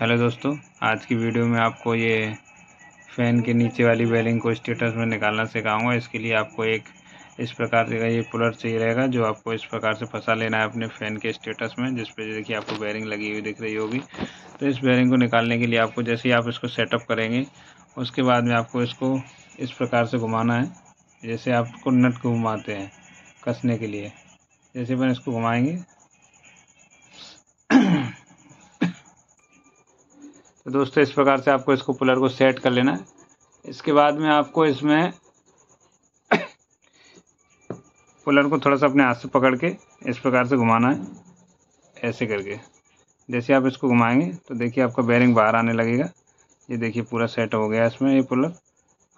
Hello दोस्तों, आज की वीडियो में आपको ये फ़ैन के नीचे वाली बेलिंग को स्टेटस में निकालना सिखाऊंगा। इसके लिए आपको एक इस प्रकार से ये पुलर चाहिए रहेगा, जो आपको इस प्रकार से फंसा लेना है अपने फ़ैन के स्टेटस में, जिस पे देखिए आपको बेरिंग लगी हुई दिख रही होगी। तो इस बेरिंग को निकालने के लिए आपको जैसे ही आप इसको सेटअप करेंगे, उसके बाद में आपको इसको इस प्रकार से घुमाना है, जैसे आपको नट को घुमाते हैं कसने के लिए। जैसे अपन इसको घुमाएंगे तो दोस्तों इस प्रकार से आपको इसको पुलर को सेट कर लेना है। इसके बाद में आपको इसमें पुलर को थोड़ा सा अपने हाथ से पकड़ के इस प्रकार से घुमाना है, ऐसे करके। जैसे आप इसको घुमाएंगे तो देखिए आपका बेरिंग बाहर आने लगेगा। ये देखिए पूरा सेट हो गया इसमें ये पुलर।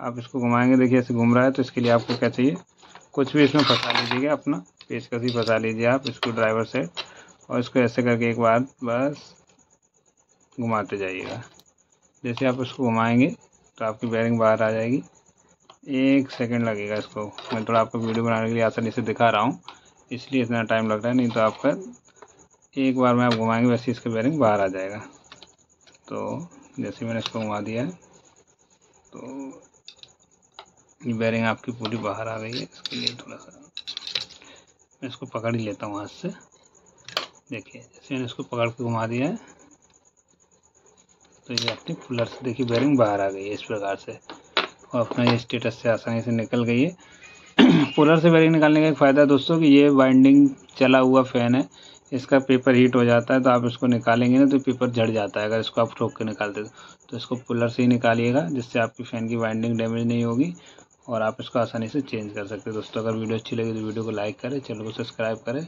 आप इसको घुमाएंगे, देखिए ऐसे घूम रहा है। तो इसके लिए आपको क्या चाहिए, कुछ भी इसमें फंसा लीजिएगा, अपना पेचकस ही फंसा लीजिए आप इसको ड्राइवर सेट, और इसको ऐसे करके एक बार बस घुमाते जाइएगा। जैसे आप इसको घुमाएंगे तो आपकी बेरिंग बाहर आ जाएगी। एक सेकंड लगेगा इसको, मैं थोड़ा आपको वीडियो बनाने के लिए आसानी से दिखा रहा हूँ, इसलिए इतना टाइम लग रहा है, नहीं तो आपका एक बार में आप घुमाएंगे वैसे इसका बेरिंग बाहर आ जाएगा। तो जैसे मैंने इसको घुमा दिया है तो ये बेरिंग आपकी पूरी बाहर आ गई है। इसके लिए थोड़ा सा मैं इसको पकड़ ही लेता हूँ हाथ से। देखिए जैसे मैंने इसको पकड़ के घुमा दिया है तो ये अपनी पुलर से देखिए बेरिंग बाहर आ गई है इस प्रकार से, और अपना ये स्टेटस से आसानी से निकल गई है। पुलर से बेरिंग निकालने का एक फ़ायदा दोस्तों कि ये वाइंडिंग चला हुआ फ़ैन है, इसका पेपर हीट हो जाता है, तो आप इसको निकालेंगे ना तो पेपर झड़ जाता है अगर इसको आप ठोक के निकालते तो इसको पुलर से ही निकालिएगा, जिससे आपकी फ़ैन की वाइंडिंग डैमेज नहीं होगी और आप इसको आसानी से चेंज कर सकते हैं। दोस्तों अगर वीडियो अच्छी लगी तो वीडियो को लाइक करें, चैनल को सब्सक्राइब करें।